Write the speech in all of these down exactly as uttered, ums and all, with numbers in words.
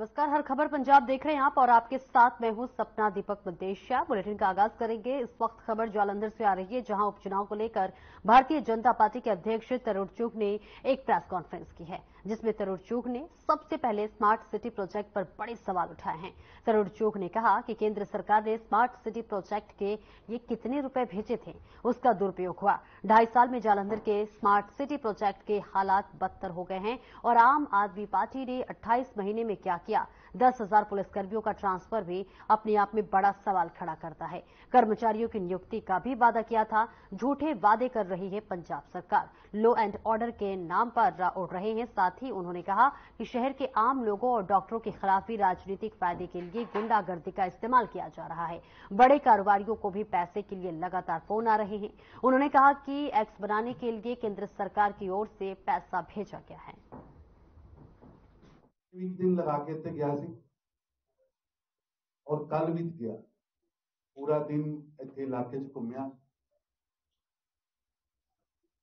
नमस्कार, हर खबर पंजाब देख रहे हैं आप और आपके साथ मैं हूं सपना दीपक मद्देशिया। बुलेटिन का आगाज करेंगे। इस वक्त खबर जालंधर से आ रही है, जहां उपचुनाव को लेकर भारतीय जनता पार्टी के अध्यक्ष तरुण चुग ने एक प्रेस कॉन्फ्रेंस की है, जिसमें तरुण चुग ने सबसे पहले स्मार्ट सिटी प्रोजेक्ट पर बड़े सवाल उठाए हैं। तरुण चुग ने कहा कि केंद्र सरकार ने स्मार्ट सिटी प्रोजेक्ट के ये कितने रुपए भेजे थे, उसका दुरुपयोग हुआ। ढाई साल में जालंधर के स्मार्ट सिटी प्रोजेक्ट के हालात बदतर हो गए हैं और आम आदमी पार्टी ने अट्ठाईस महीने में क्या किया। दस हजार पुलिसकर्मियों का ट्रांसफर भी अपने आप में बड़ा सवाल खड़ा करता है। कर्मचारियों की नियुक्ति का भी वादा किया था। झूठे वादे कर रही है पंजाब सरकार, लॉ एंड ऑर्डर के नाम पर उड़ रहे हैं। साथ ही उन्होंने कहा कि शहर के आम लोगों और डॉक्टरों के खिलाफ भी राजनीतिक फायदे के लिए गुंडागर्दी का इस्तेमाल किया जा रहा है। बड़े कारोबारियों को भी पैसे के लिए लगातार फोन आ रहे हैं। उन्होंने कहा कि एक्स बनाने के लिए केंद्र सरकार की ओर से पैसा भेजा गया है। बीस दिन लगा के थे गया सी और कल बीत गया, पूरा दिन इतने इलाके च घूमया।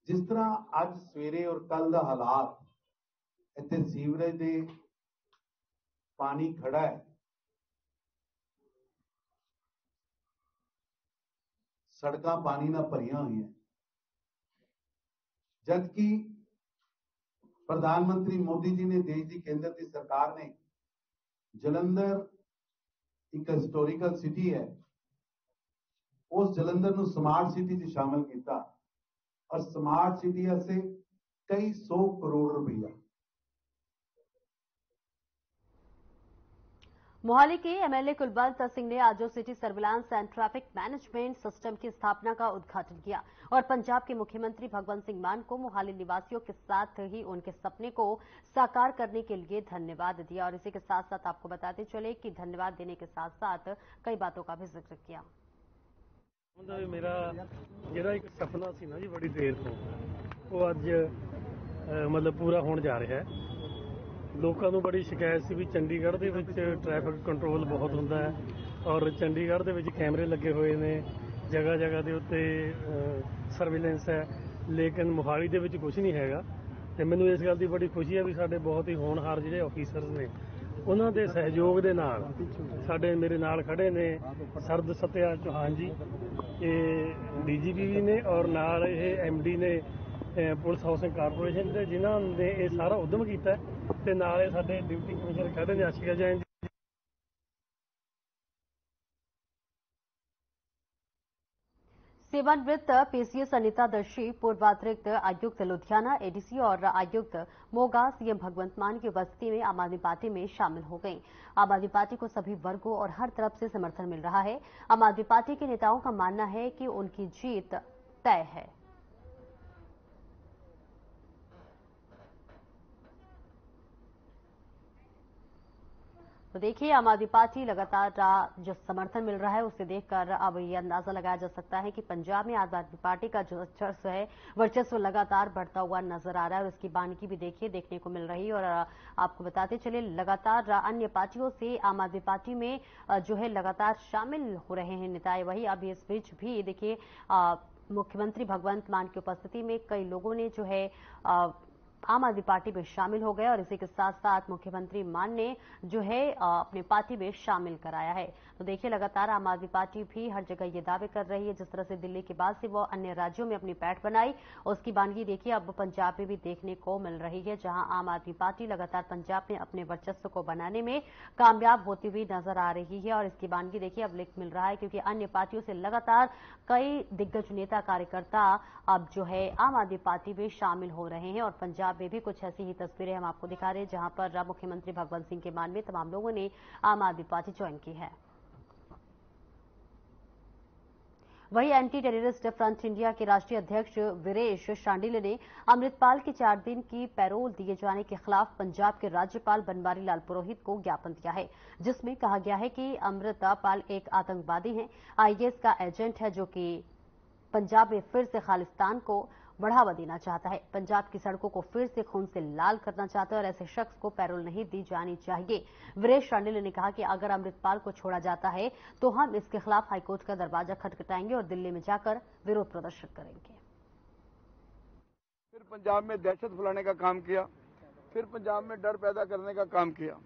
जिस तरह अज सवेरे और कल का हालात, इतने सीवरेज दे पानी खड़ा है, सड़कां पानी नाल भरिया हुई है। जबकि प्रधानमंत्री मोदी जी ने, देश की केंद्र की सरकार ने, जलंधर एक हिस्टोरिकल सिटी है, उस जलंधर को स्मार्ट सिटी में शामिल किया और स्मार्ट सिटी से कई सौ करोड़ रुपया। मोहाली के एमएलए कुलवंत सिंह ने आजो city surveillance and traffic management system की स्थापना का उद्घाटन किया और पंजाब के मुख्यमंत्री भगवंत सिंह मान को मोहाली निवासियों के साथ ही उनके सपने को साकार करने के लिए धन्यवाद दिया। और इसी के साथ साथ आपको बताते चले कि धन्यवाद देने के साथ साथ कई बातों का भी जिक्र किया। मेरा जेड़ा एक सपना सी ना जी बड़ी देर तो, वो आज मतलब पूरा होने जा रहा है। लोगों को बड़ी शिकायत सी भी चंडीगढ़ दे विच ट्रैफिक कंट्रोल बहुत होंदा है और चंडीगढ़ दे विच कैमरे लगे हुए ने, जगह जगह दे उत्ते सर्विलेंस है, लेकिन मोहाली दे विच कुछ नहीं हैगा। ते मैनूं इस गल दी बड़ी खुशी है भी साडे बहुत ही होनहार जिहड़े ऑफिसर्स ने, उन्हां दे सहयोग दे नाल साडे मेरे नाल खड़े ने सरद सत्या चौहान जी, ये डी जी पी भी ने और नाल ये एम डी ने पुलिस हाउसिंग कारपोरेशन से, जिन्हां ने ये सारा उद्यम कीता ते नाल ही साडे डिप्टी कमिश्नर खड़े ने आशीष जैन जी। सेवानिवृत्त पीसीएस अनीता दर्शी, पूर्वातिरिक्त आयुक्त लुधियाना एडीसी और आयुक्त मोगा सीएम भगवंत मान की उपस्थिति में आम आदमी पार्टी में शामिल हो गयी। आम आदमी पार्टी को सभी वर्गों और हर तरफ से समर्थन मिल रहा है। आम आदमी पार्टी के नेताओं का मानना है कि उनकी जीत तय है। तो देखिए, आम आदमी पार्टी लगातार जो समर्थन मिल रहा है उसे देखकर अब यह अंदाजा लगाया जा सकता है कि पंजाब में आम आदमी पार्टी का जो वर्चस्व है वर्चस्व लगातार बढ़ता हुआ नजर आ रहा है और इसकी बानगी भी देखिए देखने को मिल रही है। और आपको बताते चले, लगातार अन्य पार्टियों से आम आदमी पार्टी में जो है लगातार शामिल हो रहे हैं नेताएं। वही अब इस बीच भी देखिए मुख्यमंत्री भगवंत मान की उपस्थिति में कई लोगों ने जो है आ, आम आदमी पार्टी में शामिल हो गए और इसी के साथ साथ मुख्यमंत्री मान ने जो है अपने पार्टी में शामिल कराया है। तो देखिए, लगातार आम आदमी पार्टी भी हर जगह ये दावे कर रही है, जिस तरह से दिल्ली के बाद से वो अन्य राज्यों में अपनी पैठ बनाई, उसकी बानगी देखिए अब पंजाब में भी देखने को मिल रही है, जहां आम आदमी पार्टी लगातार पंजाब में अपने वर्चस्व को बनाने में कामयाब होती हुई नजर आ रही है। और इसकी बानगी देखिए अब लिख मिल रहा है, क्योंकि अन्य पार्टियों से लगातार कई दिग्गज नेता कार्यकर्ता अब जो है आम आदमी पार्टी में शामिल हो रहे हैं। और पंजाब में भी कुछ ऐसी ही तस्वीरें हम आपको दिखा रहे हैं, जहां पर मुख्यमंत्री भगवंत सिंह के मान में तमाम लोगों ने आम आदमी पार्टी ज्वाइन की है। वहीं एंटी टेररिस्ट फ्रंट इंडिया के राष्ट्रीय अध्यक्ष वीरेश शांडिल्य ने अमृतपाल के चार दिन की पैरोल दिए जाने के खिलाफ पंजाब के राज्यपाल बनवारी लाल पुरोहित को ज्ञापन दिया है, जिसमें कहा गया है कि अमृतपाल एक आतंकवादी है, आईएस का एजेंट है, जो कि पंजाब में फिर से खालिस्तान को बढ़ावा देना चाहता है, पंजाब की सड़कों को फिर से खून से लाल करना चाहता है और ऐसे शख्स को पैरोल नहीं दी जानी चाहिए। वीरेश शांडिल्य ने कहा कि अगर अमृतपाल को छोड़ा जाता है तो हम इसके खिलाफ हाईकोर्ट का दरवाजा खटखटाएंगे और दिल्ली में जाकर विरोध प्रदर्शन करेंगे। फिर पंजाब में दहशत फैलाने का काम किया, फिर पंजाब में डर पैदा करने का काम किया।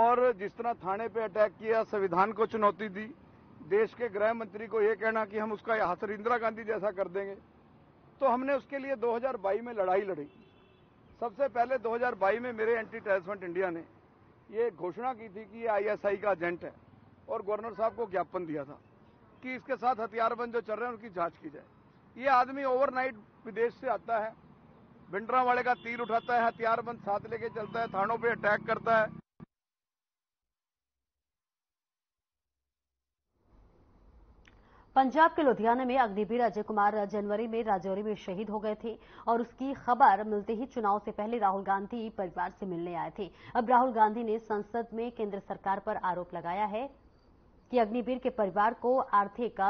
और जिस तरह थाने पे अटैक किया, संविधान को चुनौती दी, देश के गृह मंत्री को ये कहना कि हम उसका यहाँ से इंदिरा गांधी जैसा कर देंगे, तो हमने उसके लिए दो हज़ार बाईस में लड़ाई लड़ी। सबसे पहले दो हज़ार बाईस में मेरे एंटी टेररिस्मेंट इंडिया ने ये घोषणा की थी कि ये आईएसआई का एजेंट है और गवर्नर साहब को ज्ञापन दिया था कि इसके साथ हथियारबंद जो चल रहे हैं उनकी जांच की जाए। ये आदमी ओवरनाइट विदेश से आता है, भिंडरा वाले का तीर उठाता है, हथियारबंद साथ लेके चलता है, थानों पर अटैक करता है। पंजाब के लुधियाना में अग्निवीर अजय कुमार जनवरी में राजौरी में शहीद हो गए थे और उसकी खबर मिलते ही चुनाव से पहले राहुल गांधी परिवार से मिलने आए थे। अब राहुल गांधी ने संसद में केंद्र सरकार पर आरोप लगाया है कि अग्निवीर के परिवार को आर्थिक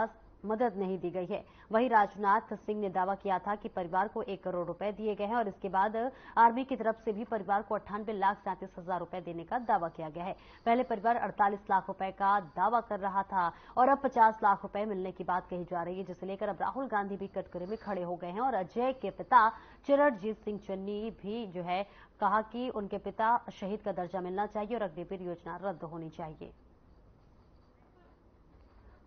मदद नहीं दी गई है। वहीं राजनाथ सिंह ने दावा किया था कि परिवार को एक करोड़ रुपए दिए गए हैं और इसके बाद आर्मी की तरफ से भी परिवार को अट्ठानबे लाख सैंतीस हजार रुपए देने का दावा किया गया है। पहले परिवार अड़तालीस लाख रुपए का दावा कर रहा था और अब पचास लाख रुपए मिलने की बात कही जा रही है, जिसे लेकर अब राहुल गांधी भी कटघरे में खड़े हो गए हैं। और अजय के पिता चिरणजीत सिंह चन्नी भी जो है कहा कि उनके पिता शहीद का दर्जा मिलना चाहिए और अग्निवीर योजना रद्द होनी चाहिए।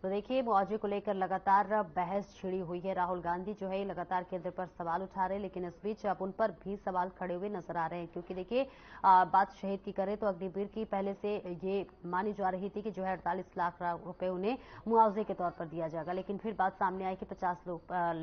तो देखिए, मुआवजे को लेकर लगातार बहस छिड़ी हुई है। राहुल गांधी जो है लगातार केंद्र पर सवाल उठा रहे हैं, लेकिन इस बीच अब उन पर भी सवाल खड़े हुए नजर आ रहे हैं, क्योंकि देखिए बात शहीद की करें तो अग्निवीर की पहले से ये मानी जा रही थी कि जो है अड़तालीस लाख रुपए उन्हें मुआवजे के तौर पर दिया जाएगा, लेकिन फिर बात सामने आई कि पचास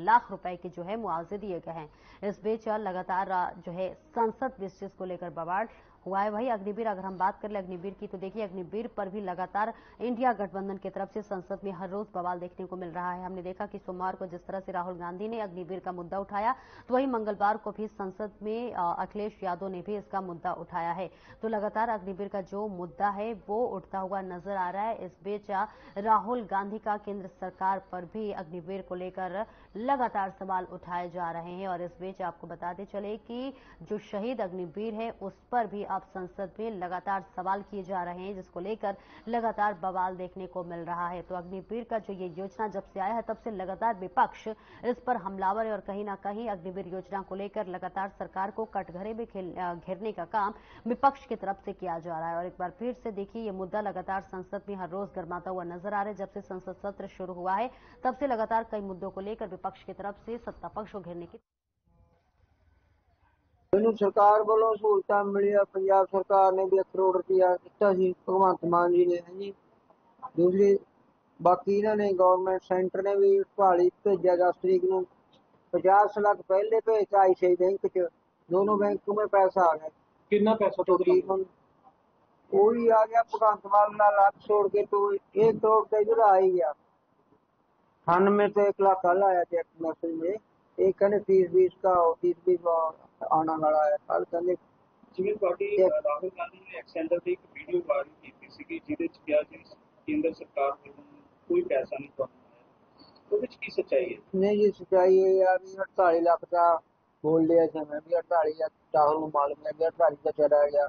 लाख रुपए के जो है मुआवजे दिए गए हैं। इस बीच लगातार जो है संसद में इस चीज को लेकर बवाल हुआ है। वही अग्निवीर, अगर हम बात कर ले अग्निवीर की, तो देखिए अग्निवीर पर भी लगातार इंडिया गठबंधन की तरफ से संसद में हर रोज बवाल देखने को मिल रहा है। हमने देखा कि सोमवार को जिस तरह से राहुल गांधी ने अग्निवीर का मुद्दा उठाया, तो वही मंगलवार को भी संसद में अखिलेश यादव ने भी इसका मुद्दा उठाया है। तो लगातार अग्निवीर का जो मुद्दा है वो उठता हुआ नजर आ रहा है। इस बीच राहुल गांधी का केंद्र सरकार पर भी अग्निवीर को लेकर लगातार सवाल उठाए जा रहे हैं। और इस बीच आपको बताते चले कि जो शहीद अग्निवीर है उस पर भी अब संसद में लगातार सवाल किए जा रहे हैं, जिसको लेकर लगातार बवाल देखने को मिल रहा है। तो अग्निवीर का जो ये योजना जब से आया है तब से लगातार विपक्ष इस पर हमलावर है और कहीं ना कहीं अग्निवीर योजना को लेकर लगातार सरकार को कटघरे में घेरने का काम विपक्ष की तरफ से किया जा रहा है। और एक बार फिर से देखिए ये मुद्दा लगातार संसद में हर रोज गर्माता हुआ नजर आ रहा है। जब से संसद सत्र शुरू हुआ है तब से लगातार कई मुद्दों को लेकर विपक्ष की तरफ से सत्ता पक्ष को घेरने की सरकार वालों सहूलतां मिली। पंजाब सरकार ने भी एक करोड़ रुपया दिता भगवंत मान जी ने है जी। दूसरी बाकी इन्होंने गवर्नमेंट सेंटर ने भी भाली भेजा दस तरीक न पचास लाख पहले भेजता आई सी आई बैंक च, दोनों बैंकों में पैसा आ गया। कितना पैसा तो तकरीबन वही आ गया भगवंत मान का लाख छोड़ के, तो एक करोड़ का इधर आ ही गया अठानवे तो एक लाख कल आया थे एक मैसेज में। एक कहने तीस बीस का तीस बीस आना वाला है कल। कहने जिम्मे पार्टी राहुल गांधी ने एक्सेंडर की एक वीडियो वायरल की थी जिसे क्या केंद्र सरकार ने कोई पैसा नहीं पाया, उसमें की सच्चाई है? नहीं जी सच्चाई है यार, अड़तालीस लाख का बोल दिया था मैं भी, अड़तालीस लाख राहुल को मालूम है, अड़तालीस का चला गया।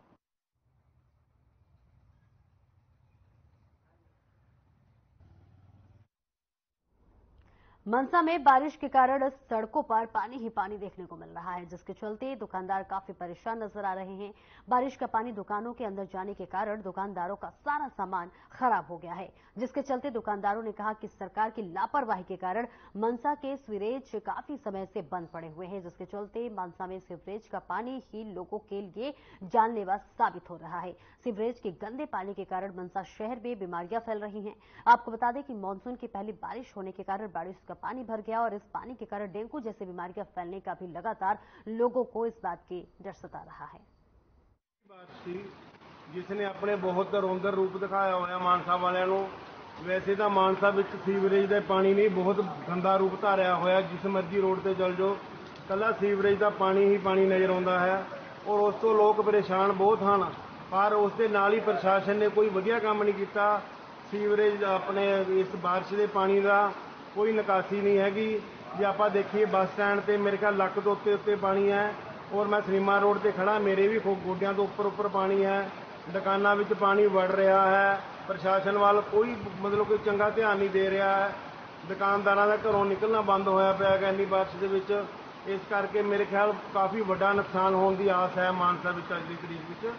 मनसा में बारिश के कारण सड़कों पर पानी ही पानी देखने को मिल रहा है, जिसके चलते दुकानदार काफी परेशान नजर आ रहे हैं। बारिश का पानी दुकानों के अंदर जाने के कारण दुकानदारों का सारा सामान खराब हो गया है, जिसके चलते दुकानदारों ने कहा कि सरकार की लापरवाही के कारण मनसा के सीवरेज काफी समय से बंद पड़े हुए हैं, जिसके चलते मनसा में सीवरेज का पानी ही लोगों के लिए जानलेवा साबित हो रहा है। सीवरेज के गंदे पानी के कारण मनसा शहर में बीमारियां फैल रही है। आपको बता दें कि मानसून की पहली बारिश होने के कारण बारिश पानी भर गया और इस पानी के कारण डेंगू जैसे बीमारियां फैलने का भी लगातार लोगों को इस बात की डर सता रहा है। बात थी जिसने अपने बहुत रौंदर रूप दिखाया होया मानसा वाले नू। वैसे तो मानसा विच सीवरेज का पानी नहीं बहुत गंदा रूप धारिया होया, जिस मर्जी रोड से चल जाओ कला सीवरेज का पानी ही पानी नजर आता है और उस तो लोग परेशान बहुत हैं। पर उसके नाल ही प्रशासन ने कोई वधिया काम नहीं किया। सीवरेज अपने इस बारिश के पानी का कोई निकासी नहीं हैगी। जे आप देखिए बस स्टैंड पर मेरे ख्याल लक्क के उत्ते उत्ते पानी है और मैं सिनेमा रोड पर खड़ा मेरे भी गोडियां तो उपर उपर पानी है। दुकानों में पानी वड़ रहा है, प्रशासन वाल कोई मतलब कोई चंगा ध्यान नहीं दे रहा है। दुकानदारों का घरों निकलना बंद होया पिया है इन्नी बारिश दे विच। इस करके मेरे ख्याल काफ़ी वड्डा नुकसान होने की आस है मानसा विच अज दी तरीक विच।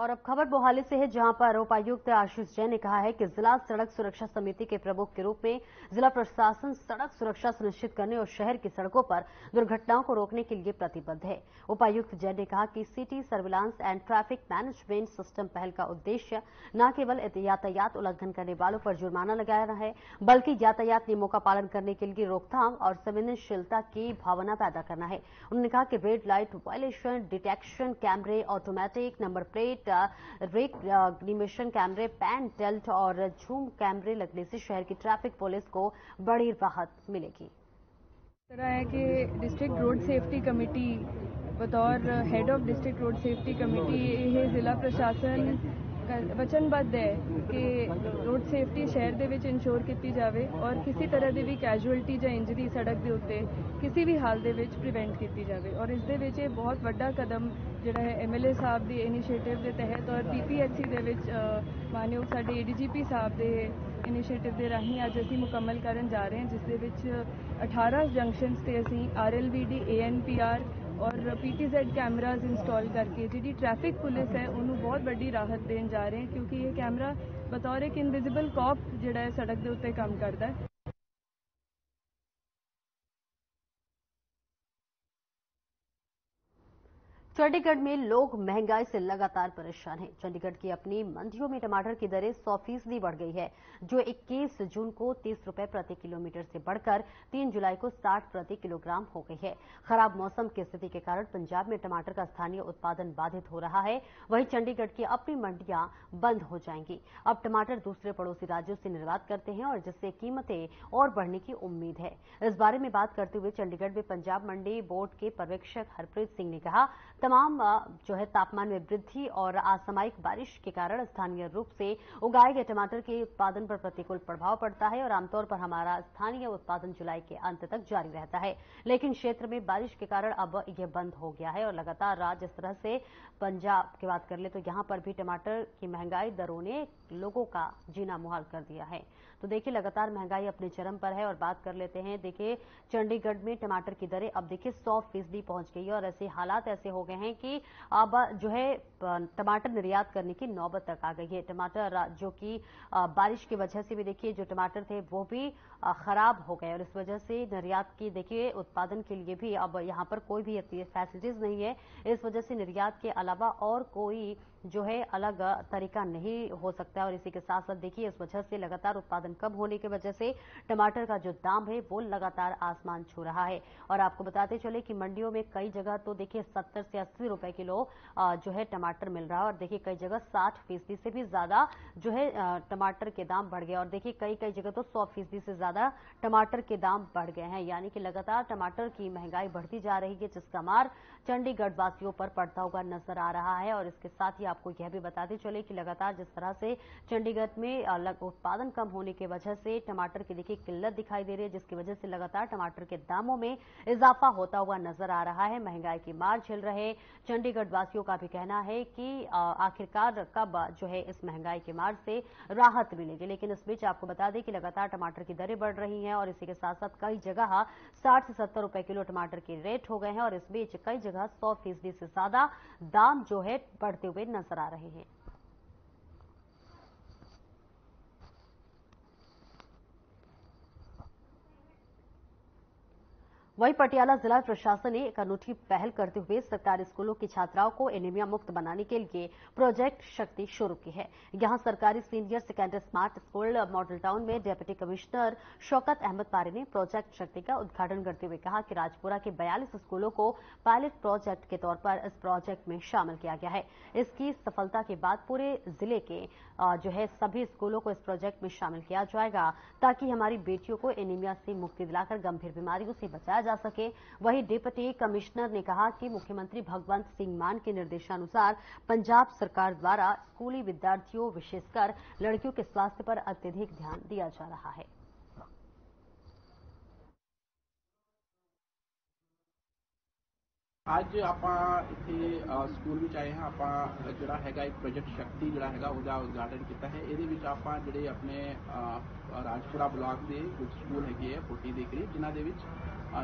और अब खबर मोहाली से है, जहां पर उपायुक्त आशीष जैन ने कहा है कि जिला सड़क सुरक्षा समिति के प्रमुख के रूप में जिला प्रशासन सड़क सुरक्षा सुनिश्चित करने और शहर की सड़कों पर दुर्घटनाओं को रोकने के लिए प्रतिबद्ध है। उपायुक्त जैन ने कहा कि city surveillance and traffic management system पहल का उद्देश्य न केवल यातायात उल्लंघन करने वालों पर जुर्माना लगाना है, बल्कि यातायात नियमों का पालन करने के लिए रोकथाम और संवेदनशीलता की भावना पैदा करना है। उन्होंने कहा कि रेड लाइट वायलेशन डिटेक्शन कैमरे, ऑटोमेटिक नंबर प्लेट, एग्निमिशन कैमरे, पैन टेल्ट और झूम कैमरे लगने से शहर की ट्रैफिक पुलिस को बड़ी राहत मिलेगी। तरह है कि डिस्ट्रिक्ट रोड सेफ्टी कमेटी बतौर head of district road safety committee ये जिला प्रशासन वचनबद्ध है कि रोड सेफ्टी शहर दे विच इंश्योर की जाए और किसी तरह की भी कैजुअलिटी या इंजरी सड़क के उत्ते किसी भी हाल दे विच प्रिवेंट की जाए। और इस दे विच बहुत वड्डा कदम जिहड़ा है एम एल ए साहब की इनिशिएटिव के तहत और पी पी एच सी के विच मानयोग साडे ए डी जी पी साहब के इनिशिएटिव के राही अज असीं मुकम्मल करन जा रहे हैं, जिस दे विच अठारह जंक्शनस ते असीं R L B D A N P R और पीटीजेड कैमराज इंस्टॉल करके जी ट्रैफिक पुलिस है उन्होंने बहुत बड़ी राहत देने जा रहे हैं, क्योंकि ये कैमरा बतौर एक इनविजिबल कॉप जिहड़ा है सड़क के उत्ते काम करता है। चंडीगढ़ में लोग महंगाई से लगातार परेशान हैं। चंडीगढ़ की अपनी मंडियों में टमाटर की दरें सौ फीसदी बढ़ गई है, जो इक्कीस जून को तीस रुपए प्रति किलोमीटर से बढ़कर तीन जुलाई को साठ प्रति किलोग्राम हो गई है। खराब मौसम की स्थिति के कारण पंजाब में टमाटर का स्थानीय उत्पादन बाधित हो रहा है, वहीं चंडीगढ़ की अपनी मंडियां बंद हो जाएंगी। अब टमाटर दूसरे पड़ोसी राज्यों से निर्यात करते हैं और जिससे कीमतें और बढ़ने की उम्मीद है। इस बारे में बात करते हुए चंडीगढ़ में पंजाब मंडी बोर्ड के पर्यवेक्षक हरप्रीत सिंह ने कहा, तमाम जो है तापमान में वृद्धि और असामयिक बारिश के कारण स्थानीय रूप से उगाए गए टमाटर के उत्पादन पर प्रतिकूल प्रभाव पड़ता है और आमतौर पर हमारा स्थानीय उत्पादन जुलाई के अंत तक जारी रहता है, लेकिन क्षेत्र में बारिश के कारण अब यह बंद हो गया है। और लगातार राज्य इस तरह से पंजाब की बात कर ले तो यहां पर भी टमाटर की महंगाई दरों ने लोगों का जीना मुहाल कर दिया है। तो देखिए लगातार महंगाई अपने चरम पर है और बात कर लेते हैं, देखिए चंडीगढ़ में टमाटर की दरें अब देखिए सौ फीसदी पहुंच गई है और ऐसे हालात ऐसे हो गए हैं कि अब जो है टमाटर निर्यात करने की नौबत तक आ गई है। टमाटर जो कि बारिश की वजह से भी देखिए जो टमाटर थे वो भी खराब हो गए और इस वजह से निर्यात की देखिए उत्पादन के लिए भी अब यहां पर कोई भी फैसिलिटीज नहीं है। इस वजह से निर्यात के अलावा और कोई जो है अलग तरीका नहीं हो सकता और इसी के साथ साथ देखिए इस वजह से लगातार उत्पादन कम होने की वजह से टमाटर का जो दाम है वो लगातार आसमान छू रहा है। और आपको बताते चले कि मंडियों में कई जगह तो देखिए सत्तर से अस्सी रुपए किलो जो है टमाटर मिल रहा है और देखिए कई जगह साठ फीसदी से भी ज्यादा जो है टमाटर के दाम बढ़ गए और देखिए कई कई जगह तो सौ फीसदी से ज्यादा टमाटर के दाम बढ़ गए हैं। यानी कि लगातार टमाटर की महंगाई बढ़ती जा रही है, जिसका मार चंडीगढ़ वासियों पर पड़ता हुआ नजर आ रहा है। और इसके साथ ही आपको यह भी बताते चले कि लगातार जिस तरह से चंडीगढ़ में उत्पादन कम होने की वजह से टमाटर की देखिए किल्लत दिखाई दे रही है, जिसकी वजह से लगातार टमाटर के दामों में इजाफा होता हुआ नजर आ रहा है। महंगाई की मार झेल रहे चंडीगढ़ वासियों का भी कहना है कि आखिरकार कब जो है इस महंगाई की मार से राहत मिलेगी। लेकिन इस बीच आपको बता दें कि लगातार टमाटर की दरें बढ़ रही हैं और इसी के साथ साथ कई जगह साठ से सत्तर रुपए किलो टमाटर के रेट हो गए हैं और इस बीच कई जगह सौ फीसदी से ज्यादा दाम जो है बढ़ते हुए नजर आ रहे हैं। वहीं पटियाला जिला प्रशासन ने एक अनूठी पहल करते हुए सरकारी स्कूलों की छात्राओं को एनीमिया मुक्त बनाने के लिए प्रोजेक्ट शक्ति शुरू की है। यहां सरकारी senior secondary smart school model town में डिप्टी कमिश्नर शौकत अहमद पारे ने प्रोजेक्ट शक्ति का उद्घाटन करते हुए कहा कि राजपुरा के बयालीस स्कूलों को पायलट प्रोजेक्ट के तौर पर इस प्रोजेक्ट में शामिल किया गया है। इसकी सफलता के बाद पूरे जिले के जो है सभी स्कूलों को इस प्रोजेक्ट में शामिल किया जाएगा, ताकि हमारी बेटियों को एनीमिया से मुक्ति दिलाकर गंभीर बीमारियों से बचाया जा सके। वहीं डिप्टी कमिश्नर ने कहा कि मुख्यमंत्री भगवंत सिंह मान के निर्देशानुसार पंजाब सरकार द्वारा स्कूली विद्यार्थियों विशेषकर लड़कियों के स्वास्थ्य पर अत्यधिक ध्यान दिया जा रहा है। आज आप इतने स्कूल में आए हैं, आप जोड़ा है एक प्रोजेक्ट शक्ति जोड़ा है उसका उद्घाटन किया है। ये आप जोड़े अपने राजपुरा ब्लॉक के कुछ स्कूल है फोर्टी के करीब जिन्होंने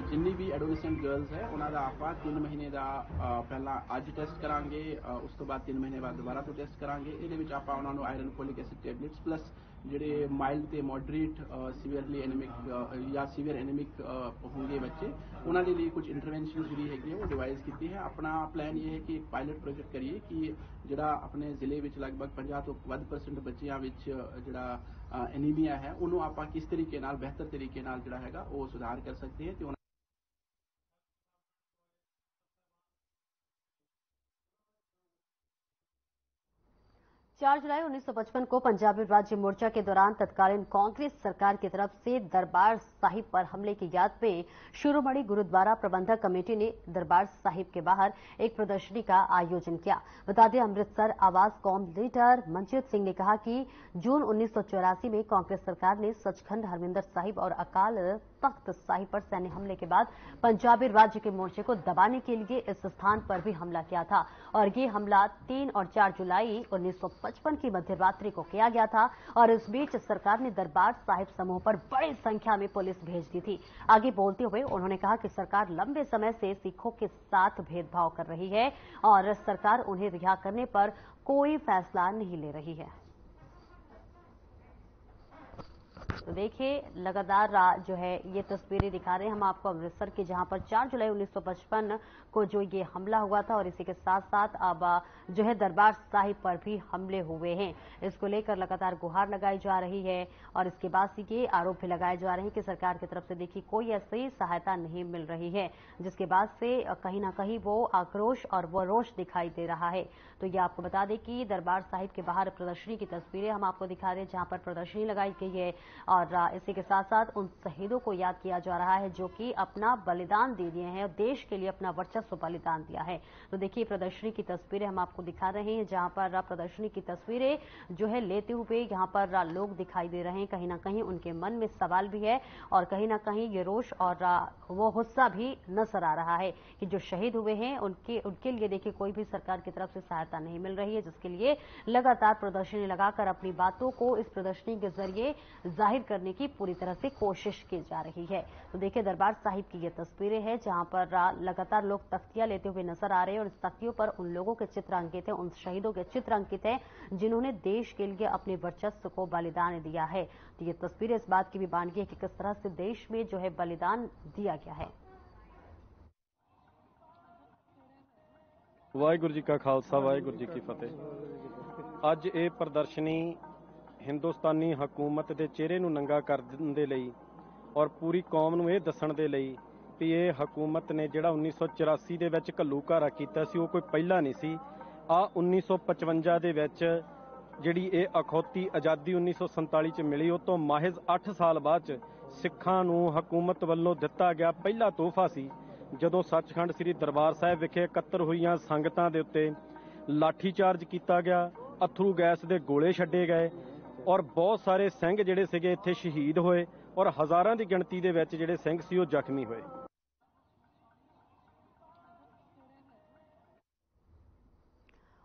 जिन्नी भी एडोलेसेंट गर्ल्स है उन्होंने आपां तीन महीने का पहला अज टैसट करांगे उस तो बाद तीन महीने बाद दोबारा तो टैसट करांगे। इहदे विच आपां उन्हां नूं iron folic acid tablets plus जिहड़े माइल्ड ते मॉडरेट सीवियरली एनीमिक या सीवियर एनीमिक होंगे बच्चे उन्हां दे लई कुछ इंटरवेंशन जिहड़ी हैगी वो डिवाइस कीती है। अपना प्लान ये है कि एक पायलट प्रोजेक्ट करिए कि जिहड़ा अपने जिले विच लगभग पचास तो वध परसेंट बच्चियां विच जिहड़ा एनीमिया है उन्होंने आपां किस तरीके नाल बेहतर तरीके नाल जिहड़ा हैगा वो सुधार कर सकते हैं। तो चार जुलाई उन्नीस सौ पचपन को पंजाबी राज्य मोर्चा के दौरान तत्कालीन कांग्रेस सरकार की तरफ से दरबार साहिब पर हमले की याद में शिरोमणि गुरुद्वारा प्रबंधक कमेटी ने दरबार साहिब के बाहर एक प्रदर्शनी का आयोजन किया। बता दें, अमृतसर आवास कौम लीडर मनजीत सिंह ने कहा कि जून उन्नीस सौ चौरासी में कांग्रेस सरकार ने सचखंड हरमिंदर साहिब और अकाल तख्त साहिब पर सैन्य हमले के बाद पंजाबी राज्य के मोर्चे को दबाने के लिए इस स्थान पर भी हमला किया था और ये हमला तीन और चार जुलाई उन्नीस सौ पचपन की मध्यरात्रि को किया गया था। और इस बीच सरकार ने दरबार साहिब समूह पर बड़ी संख्या में पुलिस भेज दी थी। आगे बोलते हुए उन्होंने कहा कि सरकार लंबे समय से सिखों के साथ भेदभाव कर रही है और सरकार उन्हें रिहा करने पर कोई फैसला नहीं ले रही है। तो देखिए लगातार जो है ये तस्वीरें दिखा रहे हैं हम आपको अमृतसर के, जहां पर चार जुलाई उन्नीस सौ पचपन को जो ये हमला हुआ था और इसी के साथ साथ अब जो है दरबार साहिब पर भी हमले हुए हैं। इसको लेकर लगातार गुहार लगाई जा रही है और इसके बाद ये आरोप भी लगाए जा रहे हैं कि सरकार की तरफ से देखिए कोई ऐसी सहायता नहीं मिल रही है, जिसके बाद से कहीं ना कहीं वो आक्रोश और वो रोष दिखाई दे रहा है। तो ये आपको बता दें कि दरबार साहिब के बाहर प्रदर्शनी की तस्वीरें हम आपको दिखा रहे हैं, जहां पर प्रदर्शनी लगाई गई है और इसी के साथ साथ उन शहीदों को याद किया जा रहा है जो कि अपना बलिदान दे दिए हैं और देश के लिए अपना वर्चस्व बलिदान दिया है। तो देखिए प्रदर्शनी की तस्वीरें हम आपको दिखा रहे हैं, जहां पर प्रदर्शनी की तस्वीरें जो है लेते हुए यहां पर लोग दिखाई दे रहे हैं। कहीं ना कहीं उनके मन में सवाल भी है और कहीं ना कहीं ये रोष और वो गुस्सा भी नजर आ रहा है कि जो शहीद हुए हैं उनके उनके लिए देखिए कोई भी सरकार की तरफ से सहायता नहीं मिल रही है, जिसके लिए लगातार प्रदर्शनी लगाकर अपनी बातों को इस प्रदर्शनी के जरिए जाहिर करने की पूरी तरह से कोशिश की जा रही है। तो देखिए दरबार साहिब की ये तस्वीरें हैं, जहां पर लगातार लोग तख्तियां लेते हुए नजर आ रहे हैं और इस तख्तियों पर उन लोगों के चित्र अंकित हैं, उन शहीदों के चित्र अंकित हैं जिन्होंने देश के लिए अपने वर्चस्व को बलिदान दिया है। तो ये तस्वीरें इस बात की भी मानगी है कि किस तरह से देश में जो है बलिदान दिया गया है। वाहेगुरु जी का खालसा, वाहेगुरु जी की फतेह। आज ये प्रदर्शनी हिंदुस्तानी हकूमत के चेहरे को नंगा करने के लिए और पूरी कौम को यह दसण के लिए कि ये हकूमत ने जिहड़ा उन्नीस सौ चौरासी के विच घल्लूघारा कीता सी कोई पहला नहीं सी। आ उन्नीस सौ पचवंजा के विच जिहड़ी ये अखौती आज़ादी उन्नीस सौ संताली च मिली, उस तो माहिज अठ साल बाद सिखां नूं हकूमत वल्लों दिता गया पहला तोहफा सी, जदों सचखंड श्री दरबार साहिब विखे इकत्र होईयां संगतां दे उत्ते लाठीचार्ज किया गया, अथरू गैस के गोले छड्डे गए और बहुत सारे सिंह जिहड़े सीगे इत्थे शहीद होए और हज़ारां दी गिणती दे विच जिहड़े सिंह सी ओह जख्मी होए।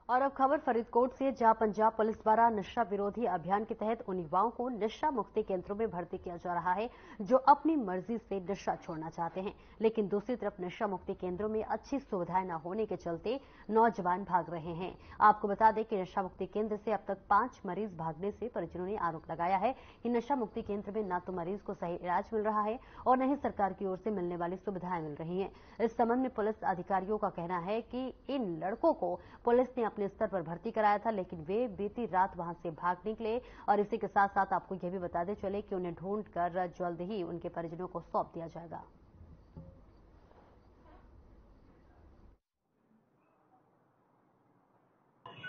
और अब खबर फरीदकोट से, जहां पंजाब पुलिस द्वारा नशा विरोधी अभियान के तहत उन युवाओं को नशा मुक्ति केंद्रों में भर्ती किया जा रहा है जो अपनी मर्जी से नशा छोड़ना चाहते हैं, लेकिन दूसरी तरफ नशा मुक्ति केंद्रों में अच्छी सुविधाएं न होने के चलते नौजवान भाग रहे हैं। आपको बता दें कि नशा मुक्ति केंद्र से अब तक पांच मरीज भागने से परिजनों ने आरोप लगाया है कि नशा मुक्ति केंद्र में न तो मरीज को सही इलाज मिल रहा है और न ही सरकार की ओर से मिलने वाली सुविधाएं मिल रही है। इस संबंध में पुलिस अधिकारियों का कहना है कि इन लड़कों को पुलिस ने अपने स्तर पर भर्ती कराया था, लेकिन वे बीती रात वहां से भाग निकले। और इसी के साथ साथ आपको यह भी बताते चले कि उन्हें ढूंढकर जल्द ही उनके परिजनों को सौंप दिया जाएगा।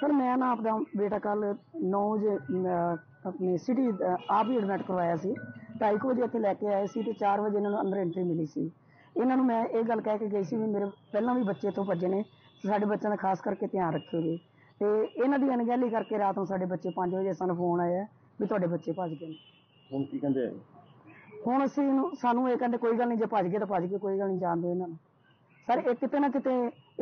सर मैं ना अपना बेटा कल नौ बजे अपनी सिटी आप ही एडमिट करवाया सी, ढाई बजे इतने लैके आए सी, चार बजे इन्होंने अंदर एंट्री मिली सी। इन्होंने मैं ये गल कह के गई सी भी मेरे पहला भी बच्चे तो भजे ने, साढ़े बच्चों का खास करके ध्यान रखो जी। तो इन्हों की अनगहली करके रात को साढ़े बच्चे पाँच बजे सानू फोन आया भी थोड़े बच्चे भज गए। हम की कहते हूँ असी सानू ये कहते कोई गल नहीं, जो भज गए तो भज गए, कोई गल नहीं, जान दो इन्हों। सर एक कितने ना कितने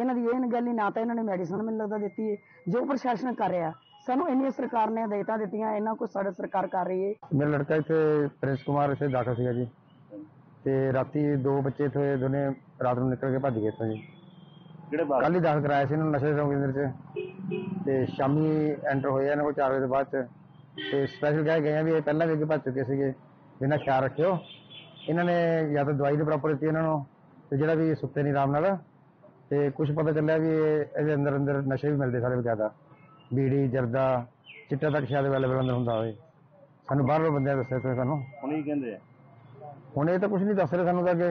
इन्हों की ये अनगहली ना तो इन्होंने मैडिसन मैनूं लगता दी है जो प्रशासन कर रहा सानू, इन सरकार ने हिदायतां दी इन्हों को साढ़े सरकार कर रही है। मेरा लड़का इतने प्रिंस कुमार इतने दाखिल जी राती दो बच्चे थे दोनों रात में निकल के भज गए थे जी। कल ही दाखिल कराया से नशे केंद्र च शामी एंटर होया इन्होंने को चार बजे बाद स्पैशल कह गए भी पहला भी अगर भज चुके थे जिन्ना ख्याल रखियो इन्होंने या तो दवाई तो प्रॉपर दी इन्होंने जोड़ा भी सुते नहीं आराम नाल ते कुछ पता चलिया भी ये अंदर अंदर नशे भी मिलते सारे ज्यादा बीड़ी जरदा चिट्टा तक शायद अवेलेबल अंदर होंगे हो सू बारो बंद दस सूँ हम ये तो कुछ नहीं दस रहे सूँ तो अगे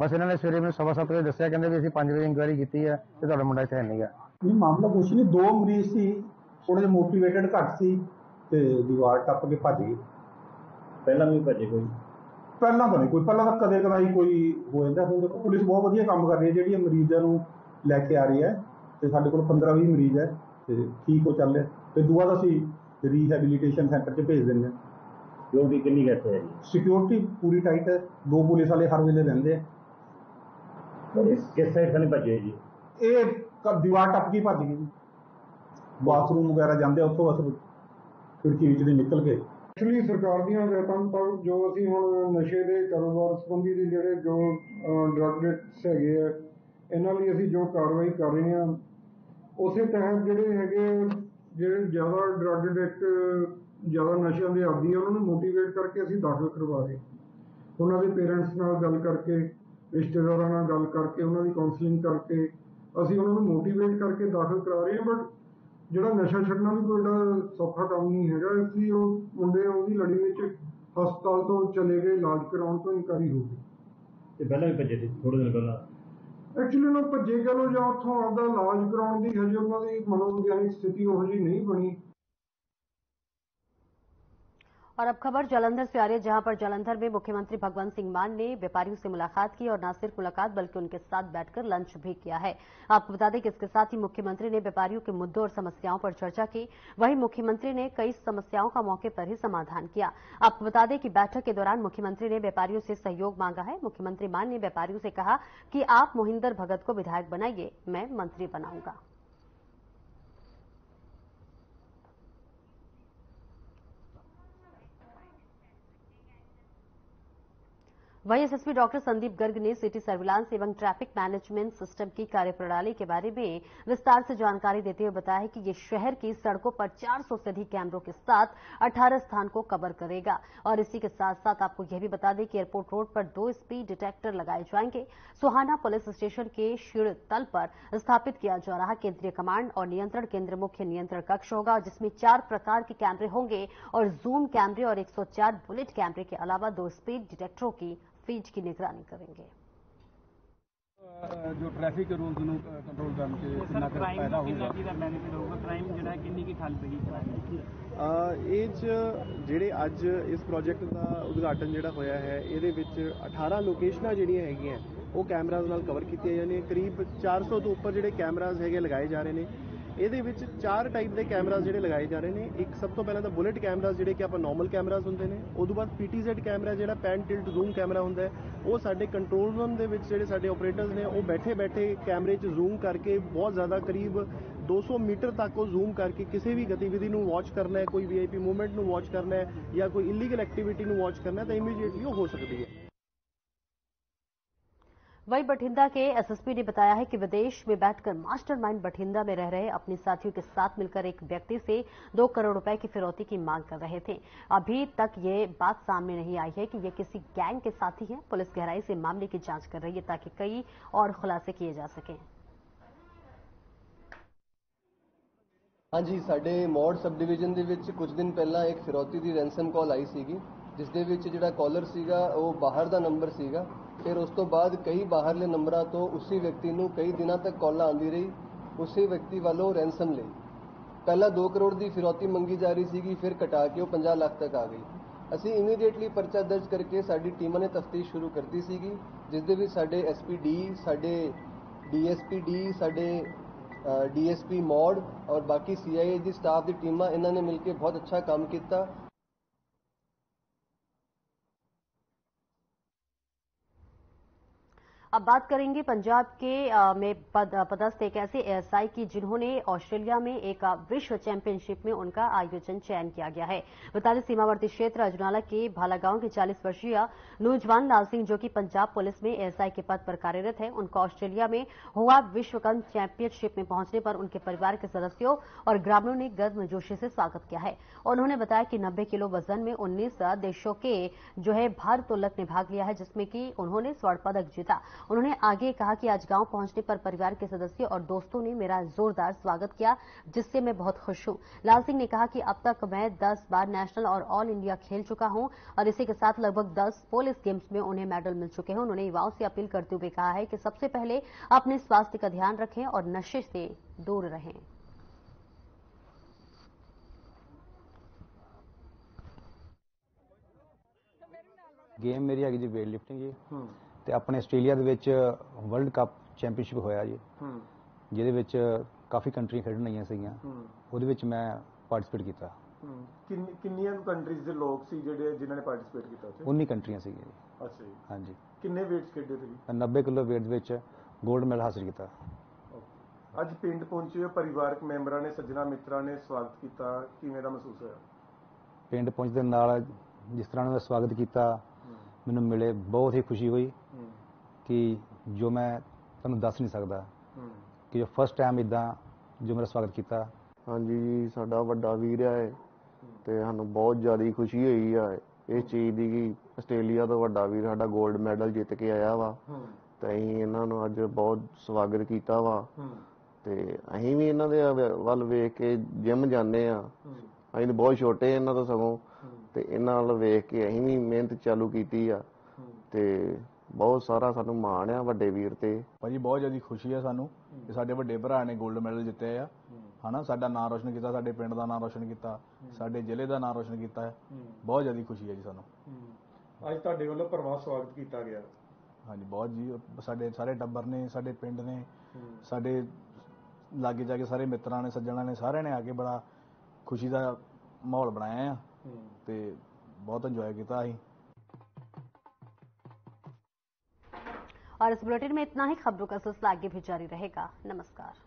बस इन्होंने सवेरे मैं सवा सत्त बजे दसिया कहते भी असं पांच बजे इंक्वायरी की है तो थोड़ा मुंडा इतना है नहीं है मामला कुछ नहीं दो मरीज से थोड़े जो मोटिवेटेड घट सी दीवार टप के भज गए पहला भी भजे कोई पहला तो नहीं कोई पहला तो कदे कदाई कोई हो जाता है। देखो पुलिस बहुत वधिया काम कर रही है जी मरीजों को लैके आ रही है तो साढ़े को पंद्रह भी मरीज है तो ठीक हो चल रहा है तो दूसरा असीं रीहैबिलिटेशन सेंटर च भेज देंगे सिक्योरिटी कितनी कैसे है सिक्योरिटी पूरी टाइट है दो पुलिस वाले हर वेले रहंदे है। किस साइड से नहीं भजे जी ये दीवार टप के भज गए बाथरूम वगैरह जाते उत्थों बस खिड़की विच दी निकल के एक्चुअली सरकार दी हिदायतां मुताबिक जो असीं हुण नशे के कारोबार संबंधी दे जिहड़े जो ड्रग रेट्स हैगे आ इन्हां लई असीं जो कार्रवाई कर रहे हैं उस तहत जिहड़े हैगे जिहड़े ज़्यादा ड्रग एडिक्ट ज़्यादा नशे के आदी है उन्होंने मोटीवेट करके असीं दाखिल करवा रहे उन्हां दे पेरेंट्स नाल गल करके रिश्तेदारां नाल गल करके उन्हां दी काउंसलिंग करके असीं उन्हां नूं मोटीवेट करके दाखिल करा रहे हैं बट जोड़ा नशा छड़ना भी कोई सौखा काम नहीं है इसलिए मुंडे उनकी लड़ी में हस्पताल तो चले गए इलाज कराने तो इनकारी हो गई पहले भी भजे थे थोड़े दिन पहला एक्चुअली उन्होंने भजे कह लो जो उतों आपका इलाज कराने की हजे उन्होंने मनोविग्ञानिक स्थिति वो जी नहीं बनी। और अब खबर जालंधर से आ रही है जहां पर जालंधर में मुख्यमंत्री भगवंत सिंह मान ने व्यापारियों से मुलाकात की और न सिर्फ मुलाकात बल्कि उनके साथ बैठकर लंच भी किया है। आपको बता दें कि इसके साथ ही मुख्यमंत्री ने व्यापारियों के मुद्दों और समस्याओं पर चर्चा की। वहीं मुख्यमंत्री ने कई समस्याओं का मौके पर ही समाधान किया। आपको बता दें कि बैठक के दौरान मुख्यमंत्री ने व्यापारियों से सहयोग मांगा है। मुख्यमंत्री मान ने व्यापारियों से कहा कि आप मोहिंदर भगत को विधायक बनाइए, मैं मंत्री बनाऊंगा। वहीं एसएसपी डॉक्टर संदीप गर्ग ने सिटी सर्विलांस एवं ट्रैफिक मैनेजमेंट सिस्टम की कार्यप्रणाली के बारे में विस्तार से जानकारी देते हुए बताया कि ये शहर की सड़कों पर चार सौ से अधिक कैमरों के साथ अठारह स्थान को कवर करेगा। और इसी के साथ साथ आपको यह भी बता दें कि एयरपोर्ट रोड पर दो स्पीड डिटेक्टर लगाए जाएंगे। सोहाना पुलिस स्टेशन के शीड़ तल पर स्थापित किया जा रहा केंद्रीय कमांड और नियंत्रण केंद्र मुख्य नियंत्रण कक्ष होगा जिसमें चार प्रकार के कैमरे होंगे और जूम कैमरे और एक सौ चार बुलेट कैमरे के अलावा दो स्पीड डिटेक्टरों की फीज की निगरानी करेंगे। जो ट्रैफिक रूल्स ਨੂੰ ਕੰਟਰੋਲ ਕਰਨ ਤੇ ਕਿੰਨਾ ਫਾਇਦਾ ਹੋਊਗਾ ਕਿੰਨਾ ਬੈਨੀਫਿਟ ਹੋਊਗਾ ਟਾਈਮ ਜਿਹੜਾ ਕਿੰਨੀ ਕੀ ਠੱਲ ਪਈ ਕਰਾਂਗੇ ਇਹ ਜਿਹੜੇ ਅੱਜ ਇਸ ਪ੍ਰੋਜੈਕਟ ਦਾ ਉਦਘਾਟਨ ਜਿਹੜਾ ਹੋਇਆ ਹੈ ਇਹਦੇ ਵਿੱਚ अठारह ਲੋਕੇਸ਼ਨਾਂ ਜਿਹੜੀਆਂ ਹੈਗੀਆਂ ਉਹ ਕੈਮਰਾਜ਼ ਨਾਲ ਕਵਰ ਕੀਤੀਆਂ ਜਾਣੀਆਂ। ਕਰੀਬ चार सौ ਤੋਂ ਉੱਪਰ ਜਿਹੜੇ ਕੈਮਰਾਜ਼ ਹੈਗੇ ਲਗਾਏ ਜਾ ਰਹੇ ਨੇ। ਇਹਦੇ ਵਿੱਚ ਚਾਰ ਟਾਈਪ ਦੇ ਕੈਮਰਾਜ਼ ਜਿਹੜੇ ਲਗਾਏ ਜਾ ਰਹੇ ਨੇ। ਇੱਕ ਸਭ ਤੋਂ ਪਹਿਲਾਂ ਤਾਂ ਬੁਲੇਟ ਕੈਮਰਾਜ਼ ਜਿਹੜੇ ਕਿ ਆਪਾਂ ਨਾਰਮਲ ਕੈਮਰਾਜ਼ ਹੁੰਦੇ ਨੇ, ਉਦੋਂ ਬਾਅਦ ਪੀਟੀਜ਼ੈਡ ਕੈਮਰਾ ਜਿਹੜਾ ਪੈਨ ਟਿਲਟ ਜ਼ੂਮ ਕੈਮਰਾ ਹੁੰਦਾ ਹੈ ਉਹ ਸਾਡੇ ਕੰਟਰੋਲ ਰੂਮ ਦੇ ਵਿੱਚ ਜਿਹੜੇ ਸਾਡੇ ਆਪਰੇਟਰਸ ਨੇ ਉਹ ਬੈਠੇ ਬੈਠੇ ਕੈਮਰੇ 'ਚ ਜ਼ੂਮ ਕਰਕੇ ਬਹੁਤ ਜ਼ਿਆਦਾ ਕਰੀਬ दो सौ ਮੀਟਰ ਤੱਕ ਉਹ ਜ਼ੂਮ ਕਰਕੇ ਕਿਸੇ ਵੀ ਗਤੀਵਿਧੀ ਨੂੰ ਵਾਚ ਕਰਨਾ ਹੈ, ਕੋਈ ਵੀਆਈਪੀ ਮੂਵਮੈਂਟ ਨੂੰ ਵਾਚ ਕਰਨਾ ਹੈ ਜਾਂ ਕੋਈ ਇਲੀਗਲ ਐਕਟੀਵਿਟੀ ਨੂੰ ਵਾਚ ਕਰਨਾ ਹੈ ਤਾਂ ਇਮੀਡੀਏਟਲੀ ਉਹ ਹੋ ਸਕਦੀ ਹੈ। वहीं बठिंडा के एसएसपी ने बताया है कि विदेश में बैठकर मास्टरमाइंड बठिंडा में रह रहे अपने साथियों के साथ मिलकर एक व्यक्ति से दो करोड़ रुपए की फिरौती की मांग कर रहे थे। अभी तक ये बात सामने नहीं आई है कि ये किसी गैंग के साथी हैं। पुलिस गहराई से मामले की जांच कर रही है ताकि कई और खुलासे किए जा सकें। हाँ जी, साढ़े मौड़ सब डिविजन दे विच कुछ दिन पहला एक फिरौती की रैनसम कॉल आई सीगी जिस दे विच जिहड़ा कॉलर सीगा वो बाहर का नंबर सीगा। फिर उस तो बाद कई बाहरले नंबरों तो उसी व्यक्ति नूं कई दिनों तक कॉल आती रही। उसी व्यक्ति वालों रैनसम ले पहला दो करोड़ की फिरौती मंगी जा रही थी, फिर घटा के वो पचास लाख तक आ गई। असी इमीडिएटली परचा दर्ज करके साडी टीमां ने तफ्तीश शुरू करती सी जिस दे विच साडे एस पी डी साडे डी एस पी डी साडे डी एस पी मॉड और बाकी सी आई ए दी स्टाफ की टीमां इन्हां ने मिलकर बहुत अच्छा काम किया। अब बात करेंगे पंजाब के आ, में पद, पदस्थ एक ऐसे एएसआई की जिन्होंने ऑस्ट्रेलिया में एक विश्व चैंपियनशिप में उनका आयोजन चयन किया गया है। बता दें सीमावर्ती क्षेत्र अजनाला के भालागांव के चालीस वर्षीय नौजवान लाल सिंह जो कि पंजाब पुलिस में एएसआई के पद पर कार्यरत है, उनका ऑस्ट्रेलिया में हुआ विश्वकर्म चैंपियनशिप में पहुंचने पर उनके परिवार के सदस्यों और ग्रामीणों ने गर्मजोशी से स्वागत किया है। उन्होंने बताया कि नब्बे किलो वजन में उन्नीस देशों के जो है भारत्तोलक ने भाग लिया है, जिसमें कि उन्होंने स्वर्ण पदक जीता। उन्होंने आगे कहा कि आज गांव पहुंचने पर परिवार के सदस्यों और दोस्तों ने मेरा जोरदार स्वागत किया, जिससे मैं बहुत खुश हूं। लाल सिंह ने कहा कि अब तक मैं दस बार नेशनल और ऑल इंडिया खेल चुका हूं और इसी के साथ लगभग दस पोलिस गेम्स में उन्हें मेडल मिल चुके हैं। उन्होंने युवाओं से अपील करते हुए कहा है कि सबसे पहले अपने स्वास्थ्य का ध्यान रखें और नशे से दूर रहें। गेम मेरी है जी वेट लिफ्टिंग जी। तो अपने आस्ट्रेलिया वर्ल्ड कप चैंपियनशिप होया जी, जिहदे काफ़ी कंट्री खेडनियां सीगियां, उहदे विच मैं पार्टिसिपेट किया। कितनी कंट्रीज दे लोग सी जिहड़े जिन्हां ने पार्टिसिपेट किया? उन्नीस कंट्रियां सीगियां जी। अच्छा जी। हाँ जी। कितने वेट्स खेडे सी? नब्बे किलो वेट विच गोल्ड मैडल हासिल किया। अज पिंड पहुंचे परिवारक मैंबरां ने सज्जना मित्रां ने स्वागत किया, किवें दा महसूस होया? पिंड पहुंचदे नाल जिस तरह उन्होंने स्वागत किया, मैनूं मिले, बहुत ही खुशी हुई कि जो मैं तुहानूं दस नहीं सकता कि जो फर्स्ट टाइम इदा जो मेरा स्वागत किया। हाँ जी, साडा वड्डा वीर है तो सानूं बहुत ज़्यादा खुशी हुई है इस चीज़ की कि आस्ट्रेलिया तो वड्डा वीर साडा गोल्ड मैडल जित के आया वा, तो असीं इन्हां नूं अज बहुत स्वागत किया वा। तो असीं भी इन्हां दे वल वेख के जिम जाने आ, असीं तो बहुत छोटे इन्हां तो सगों, तो इन्हां वल वेख के असीं भी मेहनत चालू की आ। तो बहुत सारा सानू माण है वड्डे वीर ते। भाजी बहुत ज़्यादा खुशी है सानू कि साडे वड्डे भरा ने गोल्ड मैडल जित्ते आ, है ना, साडा नाम रोशन किया, साडे पिंड का नाम रोशन किया, साडे जिले का नाम रोशन किया है। बहुत ज़्यादा खुशी है जी सानू। अज तुहाडे वल्लों परवान स्वागत किया गया? हाँ जी, बहुत जी, साडे सारे टब्बर ने, साडे पिंड ने, साडे लागे जाके सारे मित्रां ने, सज्जणा ने, सारे ने आके बड़ा खुशी का माहौल बनाया है तो बहुत इंजॉय किया। और इस बुलेटिन में इतना ही। खबरों का सिलसिला आगे भी जारी रहेगा। नमस्कार।